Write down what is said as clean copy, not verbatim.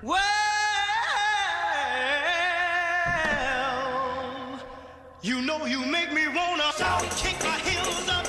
Well, you know you make me wanna kick my heels up.